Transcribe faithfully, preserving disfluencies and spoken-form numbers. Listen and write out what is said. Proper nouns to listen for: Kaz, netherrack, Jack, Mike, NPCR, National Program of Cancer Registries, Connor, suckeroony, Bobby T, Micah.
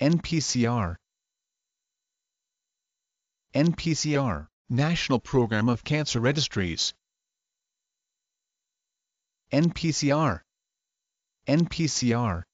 N P C R. N P C R, National Program of Cancer Registries. N P C R. N P C R.